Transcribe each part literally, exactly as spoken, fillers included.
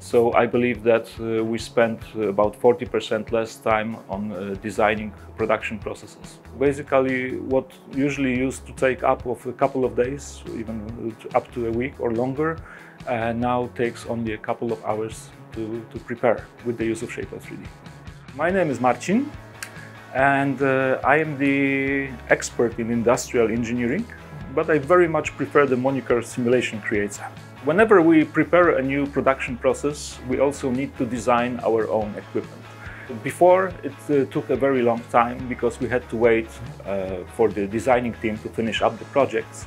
So I believe that uh, we spent about forty percent less time on uh, designing production processes. Basically, what usually used to take up of a couple of days, even up to a week or longer, uh, now takes only a couple of hours to, to prepare with the use of Shapr three D. My name is Marcin, and uh, I am the expert in industrial engineering, but I very much prefer the moniker simulation creator. Whenever we prepare a new production process, we also need to design our own equipment. Before, it uh, took a very long time because we had to wait uh, for the designing team to finish up the projects.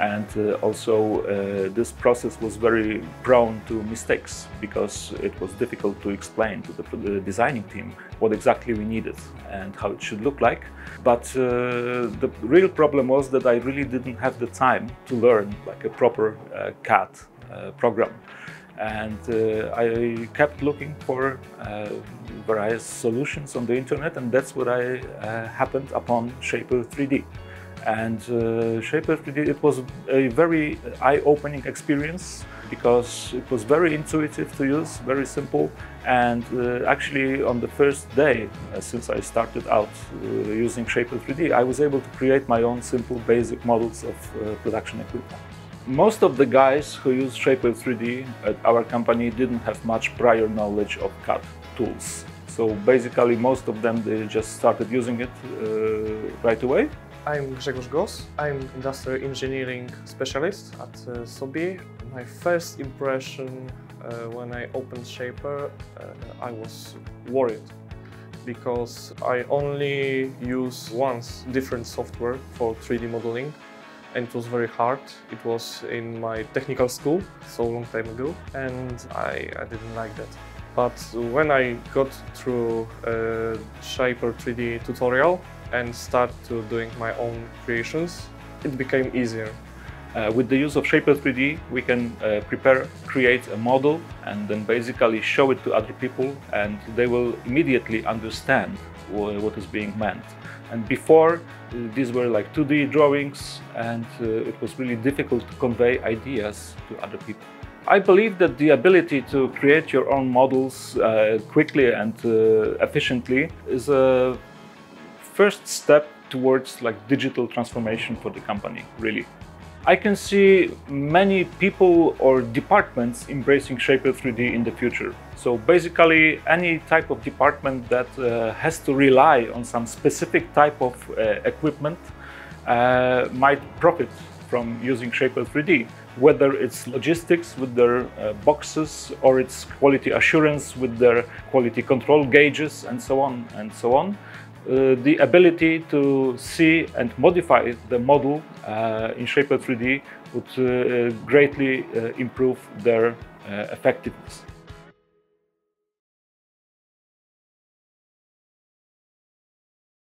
And uh, also, uh, this process was very prone to mistakes because it was difficult to explain to the, the designing team what exactly we needed and how it should look like. But uh, the real problem was that I really didn't have the time to learn like a proper uh, C A D Uh, program, and uh, I kept looking for uh, various solutions on the internet, and that's what I uh, happened upon Shapr three D. And uh, Shapr three D, it was a very eye-opening experience because it was very intuitive to use, very simple, and uh, actually on the first day uh, since I started out uh, using Shapr three D, I was able to create my own simple basic models of uh, production equipment. Most of the guys who use Shapr three D at our company didn't have much prior knowledge of C A D tools. So basically most of them, they just started using it uh, right away. I'm Grzegorz Goss. I'm industrial engineering specialist at uh, Sobi. My first impression uh, when I opened Shapr, uh, I was worried, because I only use once different software for three D modeling. And it was very hard. It was in my technical school, so long time ago, and I, I didn't like that. But when I got through uh, Shapr three D tutorial and started to doing my own creations, it became easier. Uh, with the use of Shapr three D, we can uh, prepare, create a model, and then basically show it to other people, and they will immediately understand what is being meant. And before, these were like two D drawings, and uh, it was really difficult to convey ideas to other people. I believe that the ability to create your own models uh, quickly and uh, efficiently is a first step towards like digital transformation for the company, really. I can see many people or departments embracing Shapr three D in the future. So basically any type of department that uh, has to rely on some specific type of uh, equipment uh, might profit from using Shapr three D, whether it's logistics with their uh, boxes, or it's quality assurance with their quality control gauges, and so on and so on. Uh, the ability to see and modify the model uh, in Shapr three D would uh, greatly uh, improve their uh, effectiveness.